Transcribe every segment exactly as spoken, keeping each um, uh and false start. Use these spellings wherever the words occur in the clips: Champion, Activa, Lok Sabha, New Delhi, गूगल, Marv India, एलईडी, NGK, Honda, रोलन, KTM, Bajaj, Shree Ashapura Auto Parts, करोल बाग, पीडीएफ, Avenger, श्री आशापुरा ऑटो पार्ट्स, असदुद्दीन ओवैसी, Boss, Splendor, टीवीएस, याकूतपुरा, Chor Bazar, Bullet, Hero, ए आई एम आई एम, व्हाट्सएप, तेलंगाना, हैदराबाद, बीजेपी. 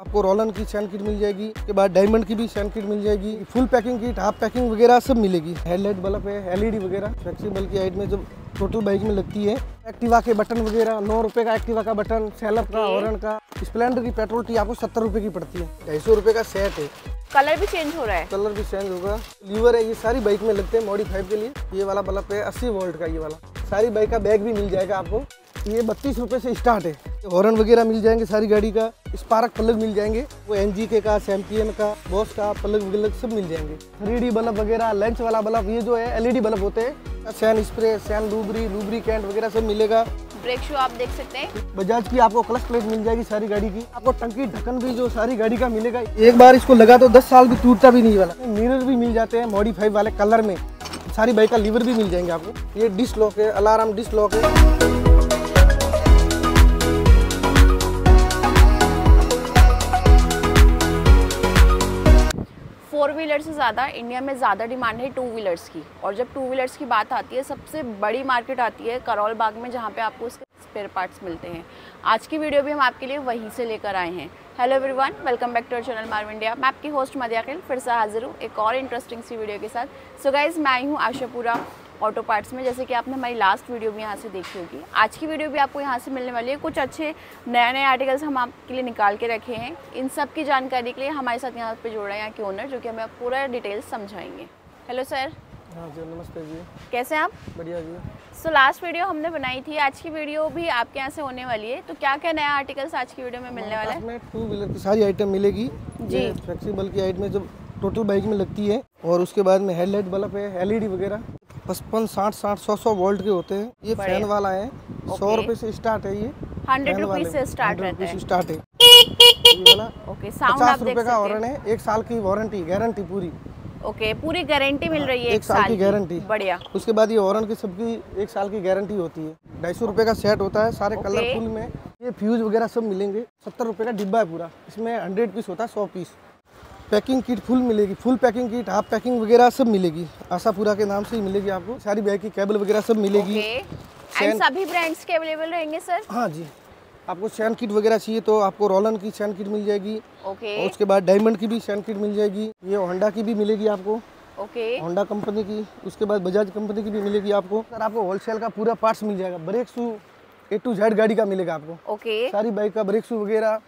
आपको रोलन की San kit मिल जाएगी, के बाद डायमंड की भी सैन किट मिल जाएगी, full packing kit, half packing वगैरह सब मिलेगी। हेडलाइट बल्ब है, एलईडी वगैरह फ्लेक्सीबल की हाइट में जब टोटल बाइक में लगती है। एक्टिवा के बटन वगैरह, नौ रुपये का एक्टिवा का बटन, सैलप का, हॉर्न का। स्प्लेंडर की पेट्रोल टी आपको सत्तर रुपये की पड़ती है, ढाई सौ रुपये का सेट है। कलर भी चेंज हो रहा है, कलर भी चेंज होगा। लीवर है, ये सारी बाइक में लगते हैं मॉडिफाइड के लिए। ये वाला बल्ब है अस्सी वोल्ट का, ये वाला सारी बाइक का बैग भी मिल जाएगा आपको। ये बत्तीस रुपये से स्टार्ट है। हॉर्न वगैरह मिल जाएंगे सारी गाड़ी का, स्पार्क प्लग मिल जाएंगे, वो एनजीके का, चैंपियन का, बॉस का प्लग वगैरह सब मिल जाएंगे। थ्री डी बल्ब वगैरह, लंच वाला बल्ब, ये जो है एलईडी बल्ब होते हैं। सैन स्प्रे, सैन लूबरी, लूबरी कैंट वगैरह सब मिलेगा। ब्रेक शू आप देख सकते हैं। बजाज की आपको क्लच प्लेट मिल जाएगी सारी गाड़ी की। आपको टंकी ढक्कन भी जो सारी गाड़ी का मिलेगा, एक बार इसको लगा तो दस साल भी टूटता भी नहीं वाला। मिरर भी मिल जाते हैं मॉडिफाइड वाले कलर में, सारी बाइक का लीवर भी मिल जाएंगे आपको। ये डिस्क लॉक है, अलार्म डिस्क लॉक है। फोर व्हीलर से ज़्यादा इंडिया में ज़्यादा डिमांड है टू व्हीलर्स की, और जब टू व्हीलर्स की बात आती है सबसे बड़ी मार्केट आती है करोल बाग में, जहाँ पे आपको उसके स्पेयर पार्ट्स मिलते हैं। आज की वीडियो भी हम आपके लिए वहीं से लेकर आए हैं। Hello everyone, welcome back to our channel मार्व India. मैं आपकी होस्ट मेडियाखेल फिर से हाजिर हूँ एक और इंटरेस्टिंग सी वीडियो के साथ। सो गाइज़, मैं आई हूँ आशापुरा ऑटो पार्ट्स में। जैसे कि आपने हमारी लास्ट वीडियो भी यहाँ से देखी होगी, आज की वीडियो भी आपको यहाँ से मिलने वाली है। कुछ अच्छे नए नए आर्टिकल्स हम आपके लिए निकाल के रखे हैं। इन सब की जानकारी के लिए हमारे साथ यहाँ पे जुड़ रहे हैं यहाँ के ओनर, जो कि हमें पूरा डिटेल्स समझाएंगे। Hello sir. हाँ जी, नमस्ते जी, कैसे हैं आप? बढ़िया जी। सो लास्ट वीडियो हमने बनाई थी, आज की वीडियो भी आपके यहाँ से होने वाली है। तो क्या क्या नया आर्टिकल्स आज की वीडियो में मिलने वाला है? टू व्हीलर की सारी आइटम मिलेगी जी, फ्लेक्सीबल की आइटम जब टोटल बाइक में लगती है। और उसके बाद में हेडलाइट बल्ब है, एलईडी वगैरह पचपन साठ साठ सौ सौ वोल्ट के होते हैं। ये फैन वाला है, सौ रुपए से स्टार्ट है। ये हंड्रेड रुपीज से स्टार्ट रहता है, स्टार्ट है। ओके, साउंड आप देख सकते हैं। पचास रुपए का वारंटी है, एक साल की वारंटी, गारंटी पूरी। ओके, पूरी गारंटी मिल रही है, एक साल की गारंटी। बढ़िया। उसके बाद ये हॉर्न की सबकी एक साल की गारंटी होती है। ढाई सौ रुपए का सेट होता है, सारे कलरफुल में। ये फ्यूज वगैरह सब मिलेंगे। सत्तर रुपए का डिब्बा है पूरा, इसमें हंड्रेड पीस होता है, सौ पीस। पैकिंग किट फुल मिलेगी, full packing kit, half packing वगैरह सब मिलेगी। आशापुरा के नाम से ही मिलेगी आपको। सारी बैग की केबल वगैरह सब मिलेगी। एंड सभी ब्रांड्स के अवेलेबल रहेंगे सर? हाँ जी। आपको सैन किट वगैरह चाहिए तो आपको रोलन की सैन किट मिल जाएगी। ओके। और उसके बाद डायमंड की भी सैन किट मिल जाएगी। ये होंडा की भी मिलेगी आपको, होंडा कंपनी की। उसके बाद बजाज कंपनी की भी मिलेगी आपको। सर आपको होलसेल का पूरा पार्ट्स मिल जाएगा, brake shoe A to Z गाड़ी का मिलेगा आपको। सारी बाइक का ब्रेक शू वगैरह,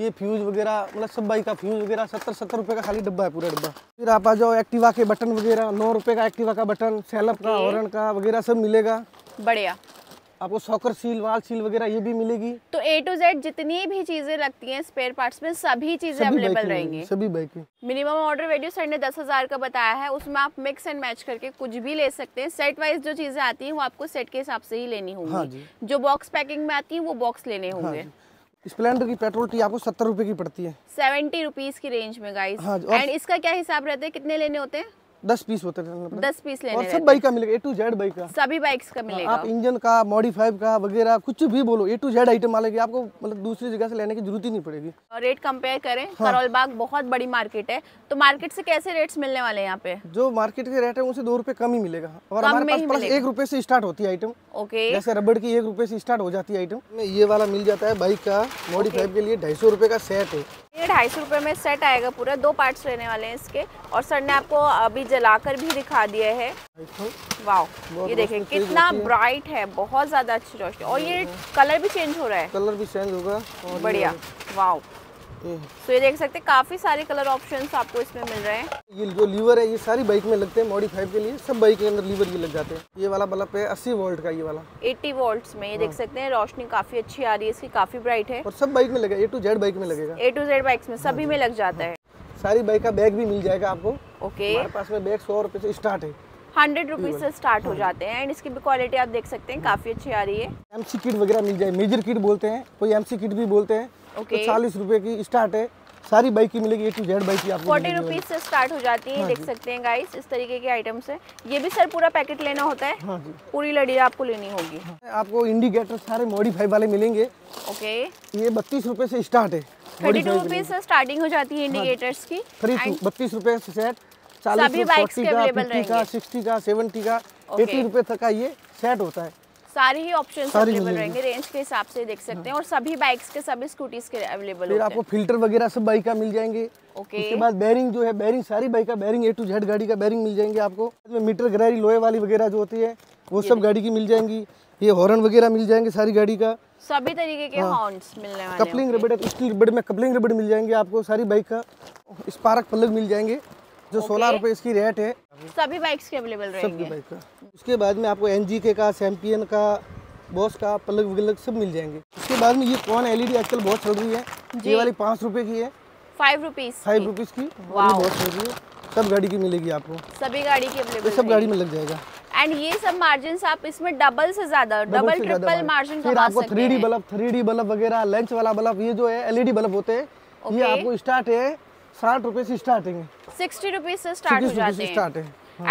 ये फ्यूज वगैरह, मतलब सब बाइक का फ्यूज वगैरह। सत्तर सत्तर रुपए का खाली डब्बा है, पूरा डब्बा। फिर आप आ जाओ एक्टिवा के बटन वगैरह, नौ रुपए का एक्टिवा का बटन, सैलप का, हॉर्न का वगैरह सब मिलेगा। बढ़िया। आपको सॉकर सील, वाल सील वगैरह ये भी मिलेगी। तो ए टू जेड जितनी भी चीजें लगती हैं स्पेयर पार्ट्स में, सभी चीजें अवेलेबल रहेंगी, सभी बाइक की। मिनिमम ऑर्डर वैल्यू सर ने दस हजार का बताया है, उसमें आप मिक्स एंड मैच करके कुछ भी ले सकते हैं। सेट वाइज जो चीजें आती है वो आपको सेट के हिसाब से ही लेनी होगी। जो बॉक्स पैकिंग में आती है वो बॉक्स लेने होंगे। स्प्लेंडर की पेट्रोल टी आपको सत्तर रुपए की पड़ती है, सेवेंटी रुपीज की रेंज में गाइस। हाँ, एंड इसका क्या हिसाब रहता है, कितने लेने होते हैं? दस पीस होते हैं, दस पीस लेने। और सब बाइक का मिलेगा, ए टू जेड बाइक का, सभी बाइक्स का मिलेगा। आप इंजन का, मॉडिफाइड का वगैरह कुछ भी बोलो, ए टू जेड आइटम मिलेगी आपको। मतलब दूसरी जगह से लेने की जरूरत ही नहीं पड़ेगी। और रेट कंपेयर करें, करोल बाग बहुत बड़ी मार्केट है, तो मार्केट से कैसे रेट्स मिलने वाले हैं यहाँ पे? जो मार्केट के रेट है उनसे दो रुपए कम ही मिलेगा। और हमारे पास एक रुपए से स्टार्ट होती है आइटम। ओके। जैसे रबड़ की एक रुपए से स्टार्ट हो जाती है आइटम। ये वाला मिल जाता है बाइक का मॉडिफाइड के लिए, ढाई सौ रुपए का सेट है। ये ढाई सौ रुपए में सेट आएगा पूरा, दो पार्ट्स रहने वाले हैं इसके। और सर ने आपको अभी जलाकर भी दिखा दिया है। वाओ, ये देखें कितना ब्राइट है, बहुत ज्यादा अच्छी रोशनी। और ये कलर भी चेंज हो रहा है, कलर भी चेंज होगा। बढ़िया। वाओ। तो ये देख सकते हैं काफी सारे कलर ऑप्शंस आपको इसमें मिल रहे हैं। ये जो लीवर है ये सारी बाइक में लगते हैं मॉडिफाइड के लिए, सब बाइक के अंदर लीवर भी लग जाते हैं। ये वाला बल्ब है अस्सी वोल्ट का, ये वाला अस्सी वोल्ट्स में। ये हाँ। देख सकते हैं रोशनी काफी अच्छी आ रही है इसकी, काफी ब्राइट है। और सब बाइक में लगेगा, ए टू जेड बाइक में लगेगा, ए टू जेड बाइक्स में सभी में लग जाता है। सारी बाइक का बैग भी मिल जाएगा आपको। ओके। हमारे पास में बैग सौ रुपए से स्टार्ट है, हंड्रेड रुपीज से स्टार्ट हो जाते हैं। एंड इसकी भी क्वालिटी आप देख सकते हैं काफी अच्छी आ रही है। एमसी किट वगैरह मिल जाए, मेजर किट बोलते हैं, कोई एमसी किट भी बोलते हैं। Okay. तो चालीस रुपए की स्टार्ट है, सारी बाइक की मिलेगी, ए टू जेड बाइक की आपको फोर्टी रुपीज से स्टार्ट हो जाती है। हाँ, देख सकते हैं गाइस इस तरीके के आइटम से। ये भी सर पूरा पैकेट लेना होता है? हाँ जी, पूरी लड़ी आपको लेनी होगी। हाँ, आपको इंडिकेटर सारे मॉडिफाइड वाले मिलेंगे। ओके। ये बत्तीस रुपए से स्टार्ट है, थर्टी टू रुपीज से स्टार्टिंग हो जाती है इंडिकेटर्स की। बत्तीस रुपए से सेट, चालीस, फोर्टी का, सिक्सटी का, सेवेंटी का, एटी रुपए तक का ये सेट होता है। सारे ही ऑप्शंस अवेलेबल रहेंगे, रेंज के हिसाब से देख सकते हैं, और सभी बाइक्स के सभी स्कूटीज के अवेलेबल होंगे। आपको फिल्टर वगैरह सब बाइक का मिल जाएंगे। ओके, उसके बाद बैरिंग जो है, बैरिंग सारी बाइक का बैरिंग ए टू जेड गाड़ी का बैरिंग मिल जाएंगे आपको। मीटर गहराई लोहे वाली वगैरह जो होती है वो सब गाड़ी की मिल जाएंगी। ये हॉर्न वगैरह मिल जाएंगे सारी गाड़ी का, सभी तरीके के हॉर्न्स मिलने वाले। कपलिंग रबड़, स्टील रबड़ में कपलिंग रबड़ मिल जाएंगे आपको सारी बाइक का। स्पार्क प्लग मिल जाएंगे जो सोलह रुपए इसकी रेट है, सभी बाइक्स के अवेलेबल रहेंगे, सभी बाइक का। उसके बाद में आपको एनजीके का, चैंपियन का, बॉस का प्लग वगैरह सब मिल जाएंगे। उसके बाद में ये कौन एलईडी आजकल बहुत चल रही है, ये वाली पाँच रुपए की है, फाइव रुपीज फाइव रुपीज की बहुत चल रही है, सब गाड़ी की मिलेगी आपको, सभी गाड़ी की अवेलेबल, सब गाड़ी में लग जाएगा। एंड ये सब मार्जिन आप इसमें डबल से ज्यादा, डबल ट्रिपल मार्जिन कमा सकते हैं। Three D bulb, three D bulb वगैरह, लंच वाला बल्ब, ये जो है एलईडी बल्ब होते हैं, ये आपको स्टार्ट है साठ रुपए से स्टार्टिंग है, सिक्सटी रुपीज से स्टार्ट हो जाते हैं।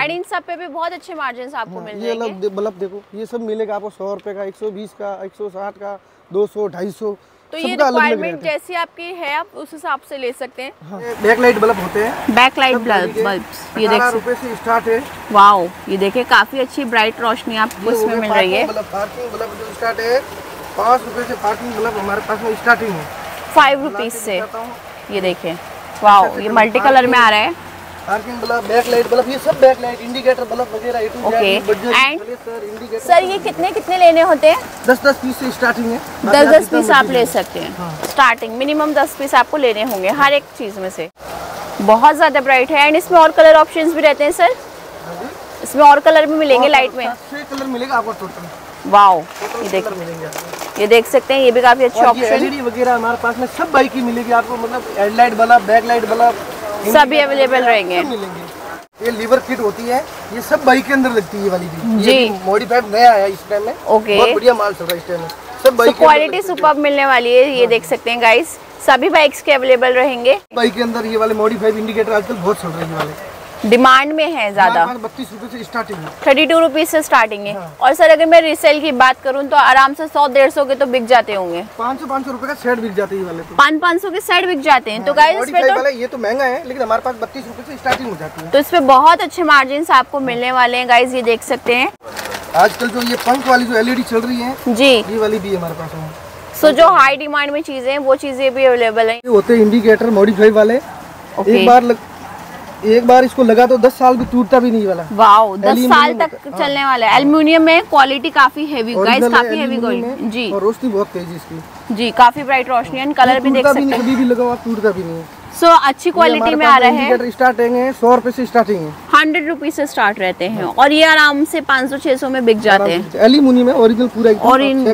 एंड इन सब पे भी बहुत अच्छे मार्जिन आपको मिल जाएंगे। ये बल्ब देखो, ये सब मिलेगा आपको सौ रुपए का, एक सौ बीस का, एक सौ साठ का, दो सौ, ढाई सौ। तो ये रिक्वायरमेंट जैसी आपकी है आप उस हिसाब से ले सकते हैं। बैकलाइट बल्ब होते हैं, बैकलाइट बल्ब बल्ब ये देखो रुपए से स्टार्ट है। वाओ, ये देखिए काफी अच्छी ब्राइट रोशनी आपको इसमें मिल रही है। पाँच रुपए से पार्किंग बल्ब हमारे पास में स्टार्टिंग है, फाइव रुपीज से। ये देखिए, वाओ, ये मल्टी कलर में आ रहा है। पार्किंग बल्ब, बैकलाइट बल्ब, ये सब बैकलाइट, इंडिकेटर बल्ब वगैरह। ओके, एंड सर ये कितने कितने लेने होते हैं? दस दस पीस से स्टार्टिंग है, दस दस पीस आप ले सकते हैं। हाँ। स्टार्टिंग मिनिमम दस पीस आपको लेने होंगे हर एक चीज में से। बहुत ज्यादा ब्राइट है एंड इसमें और कलर ऑप्शंस भी रहते हैं सर, इसमें और कलर भी मिलेंगे लाइट में, छह कलर मिलेगा आपको टोटल। वाओ, ये देखिए, ये देख सकते हैं, ये भी काफी अच्छे ऑप्शन। एलईडी वगैरह हमारे पास में सब बाइक की मिलेगी आपको, मतलब हेडलाइट बल्ब, बैकलाइट बल्ब सभी अवेलेबल रहेंगे। ये लीवर किट होती है, ये सब बाइक के अंदर लगती है, ये वाली भी। जी, मॉडिफाइड नया आया इस टाइम में। ओके, बहुत बढ़िया माल चल रहा है इस टाइम में, सब बाइक क्वालिटी सुपर्ब मिलने वाली है। ये देख सकते हैं गाइस, सभी बाइक्स के अवेलेबल रहेंगे। बाइक के अंदर ये वाले मॉडिफाइड इंडिकेटर आजकल बहुत चल रहे हैं, डिमांड में है ज्यादा, बत्तीस रूपए से स्टार्टिंग है, थर्टी टू रुपीज से स्टार्टिंग है। हाँ। और सर अगर मैं रिसेल की बात करूं तो आराम से सौ डेढ़ सौ के तो बिक जाते होंगे, पाँच सौ पाँच सौ रुपए का सेट बिक जाते हैं ये वाले, पाँच पाँच सौ के सेट बिक जाते हैं। हाँ। तो गाइस तो... ये तो महंगा है लेकिन हमारे पास बत्तीस रूपए से स्टार्टिंग हो जाती है, तो इसमें बहुत अच्छे मार्जिन आपको मिलने वाले हैं गाइज। ये देख सकते हैं आजकल जो ये पंख वाली जो एलईडी चल रही है, जी, ये वाली भी हमारे पास है। सो जो हाई डिमांड में चीजें हैं वो चीजें भी अवेलेबल है। होते इंडिकेटर मॉडिफाइड वाले, एक बार एक बार इसको लगा तो दस साल भी टूटता भी नहीं वाला। वाओ, दस साल तक चलने वाला है। एल्युमिनियम में क्वालिटी काफी हेवी गाइस, काफी हेवी गोल्ड। जी, और रोशनी बहुत तेज है इसकी। जी, काफी ब्राइट रोशनी है, कलर भी देख सकते हैं, कभी भी लगाओ टूटता भी नहीं। सो अच्छी क्वालिटी में आ रहा है। स्टार्टिंग है सौ रुपए से स्टार्टिंग है, हंड्रेड रुपीज से स्टार्ट रहते हैं और ये आराम से पाँच सौ छह सौ में बिक जाते हैं। एल्युमिनियम है, ओरिजिनल पूरा चेक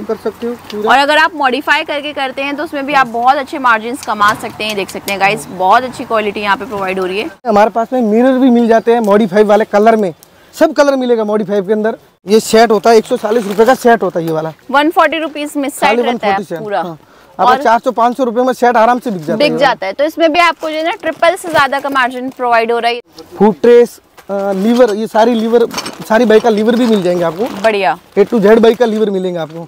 कर सकते हो, और अगर आप मॉडिफाई करके करते हैं तो उसमें भी आप बहुत अच्छे मार्जिन कमा सकते हैं। देख सकते हैं गाइस, बहुत अच्छी क्वालिटी यहाँ पे प्रोवाइड हो रही है। हमारे पास में मिरर भी मिल जाते हैं मॉडिफाइड वाले कलर में, सब कलर मिलेगा मॉडिफाइड के अंदर। ये सेट होता है एक सौ चालीस रुपए का सेट होता है, ये वाला वन फोर्टी रुपीज में सेट रहता है पूरा, और चार सौ पाँच सौ रुपए में सेट आराम से बिक जाता है, बिक जाता है। तो इसमें भी आपको जो है ना ट्रिपल से ज्यादा का मार्जिन प्रोवाइड हो रहा है। फूड ट्रेस, लीवर, ये सारी लीवर, सारी बाइक का लीवर भी मिल जाएंगे आपको, बढ़िया ए टू जेड बाइक का लीवर मिलेंगे आपको।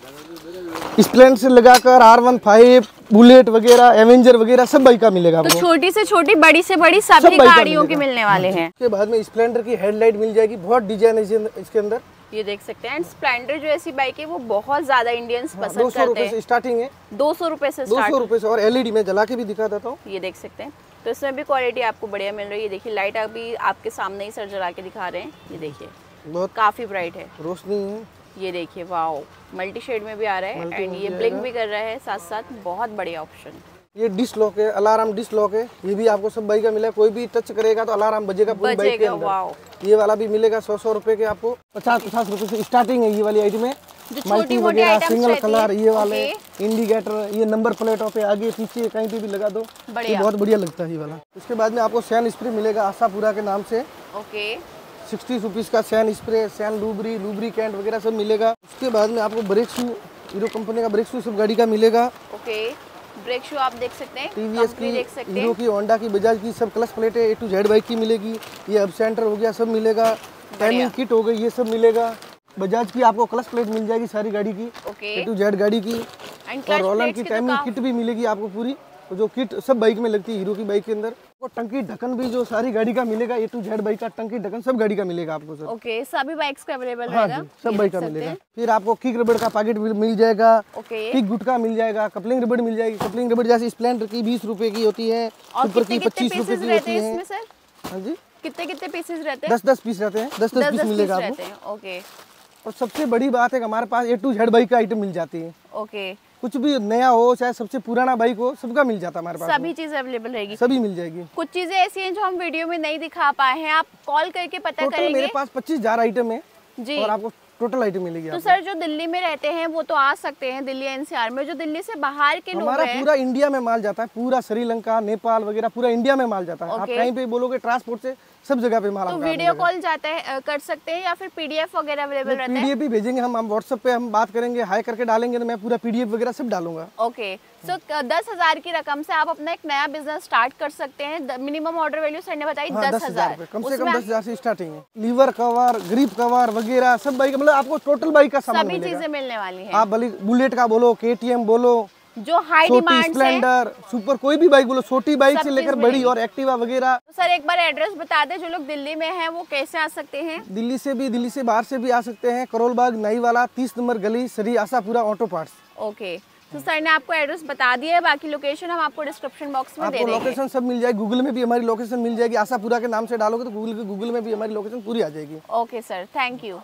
स्प्लेंडर से लगाकर आर वन फाइव, बुलेट वगैरह, एवेंजर वगैरह सब बाइक का मिलेगा आपको। तो छोटी से छोटी, बड़ी से बड़ी सभी गाड़ियों के मिलने वाले हैं। उसके बाद में स्प्लेंडर की हेडलाइट मिल जाएगी, बहुत डिजाइन है इसके अंदर, ये देख सकते हैं। एंड स्प्लेंडर जो ऐसी बाइक है वो बहुत ज्यादा इंडियंस पसंद करते हैं। दो सौ रुपए से स्टार्टिंग है, दो सौ रुपए से, दो सौ रुपए से। और एलईडी में जला के भी दिखा देता हूँ, ये देख सकते हैं। तो इसमें भी क्वालिटी आपको बढ़िया मिल रही है। देखिए लाइट अभी आपके सामने ही सर जला के दिखा रहे हैं, ये देखिए काफी ब्राइट है, रोशनी है। ये देखिए, वाओ, मल्टी शेड में भी आ रहा है एंड ये ब्लिंक भी कर रहा है साथ साथ, बहुत बढ़िया ऑप्शन। ये डिस लॉक है, अलार्म डिस लॉक है, ये भी आपको सब बाइक का मिला है, कोई भी टच करेगा तो अलार्म बजेगा पूरी बाइक के अंदर। ये वाला भी मिलेगा सौ सौ रुपए के आपको, पचास पचास रुपए से स्टार्टिंग है ये वाली आइटम है। मल्टी वगैरह, सिंगल कलर, ये वाले इंडिकेटर, ये नंबर प्लेटों पे आगे पीछे कहीं पे भी लगा दो, ये बहुत बढ़िया लगता है ये वाला। उसके बाद में आपको सैन स्प्रे मिलेगा आशापुरा के नाम से, सिक्सटी रुपीज का सैन स्प्रे, सैन लूबरी, लूबरी कैंट वगैरह सब मिलेगा। उसके बाद में आपको ब्रेक शू, हीरो कंपनी का ब्रेक शू सब गाड़ी का मिलेगा। ओके, ब्रेक शू आप देख सकते हैं, टीवीएस की, हीरो की, होंडा की, बजाज की सब क्लच प्लेटें ए टू जेड बाइक की मिलेगी। ये अब सेंटर हो गया सब मिलेगा, टाइमिंग किट हो गई ये सब मिलेगा। बजाज की आपको क्लच प्लेट मिल जाएगी सारी गाड़ी की, ए टू जेड गाड़ी की, और रोलर की टाइमिंग किट भी मिलेगी आपको पूरी। जो किट सब बाइक में लगती है हीरो की बाइक के अंदर। और टंकी ढक्कन भी जो सारी गाड़ी का मिलेगा, ए टू जेड बाइक का टंकी ढक्कन सब गाड़ी का मिलेगा आपको सर। ओके, सभी बाइक्स का अवेलेबल रहेगा। हाँ, सब बाइक का मिलेगा। फिर आपको किक रबड़ का पैकेट मिल जाएगा, किक गुटका मिल जाएगा, कपलिंग रबड़ मिल जाएगी। कपलिंग रबड़ जैसे स्प्लेंडर की बीस रूपए की होती है, सुपर की पच्चीस रूपए की होती है। हाँ जी, कितने कितने पीसेस रहते हैं? दस दस पीस रहते हैं, दस दस पीस मिलेगा आपको। ओके, और सबसे बड़ी बात है हमारे पास ए टू जेड बाइक का आइटम मिल जाती है। ओके, कुछ भी नया हो चाहे सबसे पुराना बाइक हो, सबका मिल जाता है हमारे पास, सभी चीजें अवेलेबल रहेगी, सभी मिल जाएगी। कुछ चीजें ऐसी हैं जो हम वीडियो में नहीं दिखा पाए हैं, आप कॉल करके पता करेंगे। मेरे पास पच्चीस हजार आइटम है जी, और आपको टोटल आइटम मिलेगी। तो सर जो दिल्ली में रहते हैं वो तो आ सकते हैं, दिल्ली एनसीआर में, जो दिल्ली से बाहर के लोग हैं। पूरा इंडिया में माल जाता है, पूरा श्रीलंका, नेपाल वगैरह पूरा इंडिया में माल जाता है। आप कहीं पे बोलोगे ट्रांसपोर्ट से सब जगह पे माल। तो वीडियो कॉल जाता है कर सकते हैं या फिर पीडीएफ वगैरह अवेलेबल रहता है? पीडीएफ भी भेजेंगे हम, हम व्हाट्सएप पे हम बात करेंगे, हाई करके डालेंगे तो मैं पूरा पीडीएफ वगैरह सब डालूंगा। ओके, सो दस हजार की रकम से आप अपना एक नया बिजनेस स्टार्ट कर सकते हैं। मिनिमम ऑर्डर वैल्यू सर ने बताई दस हजार कम से कम दस हजार से स्टार्टिंग है। लीवर कवर, ग्रिप कवर वगैरह सब बाइक, मतलब आपको टोटल बाइक का सभी चीजें मिलने वाली है। आप भले बुलेट का बोलो, केटीएम बोलो, जो हाई डिमांड, स्प्लेंडर, सुपर, कोई भी बाइक बोलो, छोटी बाइक से लेकर बड़ी, और एक्टिवा वगैरह। तो सर एक बार एड्रेस बता दे, जो लोग दिल्ली में हैं वो कैसे आ सकते हैं? दिल्ली से भी, दिल्ली से बाहर से भी आ सकते हैं। करोल बाग, नई वाला, तीस नंबर गली, श्री आशापुरा ऑटो पार्ट्स। Okay, तो सर ने आपको एड्रेस बता दिया है, बाकी लोकेशन हम आपको डिस्क्रिप्शन बॉक्स में दे देंगे। लोकेशन सब मिल जाएगी, गूगल में भी हमारी लोकेशन मिल जाएगी। आशापुरा के नाम से डालोगे तो गूगल गूगल में भी हमारी लोकेशन पूरी आ जाएगी। Okay sir, thank you.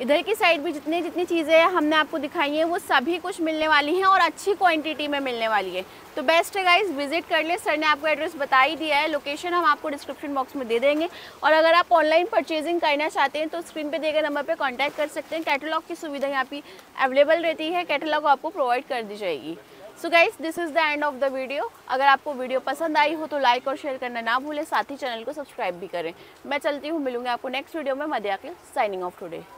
इधर की साइड भी जितनी जितनी चीज़ें हमने आपको दिखाई हैं वो सभी कुछ मिलने वाली हैं और अच्छी क्वांटिटी में मिलने वाली है। तो बेस्ट है गाइस, विजिट कर ले। सर ने आपको एड्रेस बता ही दिया है, लोकेशन हम आपको डिस्क्रिप्शन बॉक्स में दे देंगे। और अगर आप ऑनलाइन परचेजिंग करना चाहते हैं तो स्क्रीन पे दिए गए नंबर पे कांटेक्ट कर सकते हैं। कैटलॉग की सुविधा यहाँ पे अवेलेबल रहती है, कैटलॉग आपको प्रोवाइड कर दी जाएगी। So guys, this is the end of the video. अगर आपको वीडियो पसंद आई हो तो लाइक और शेयर करना ना भूलें, साथ ही चैनल को सब्सक्राइब भी करें। मैं चलती हूँ, मिलूंगी आपको नेक्स्ट वीडियो में। मध्याखेल साइनिंग ऑफ टुडे।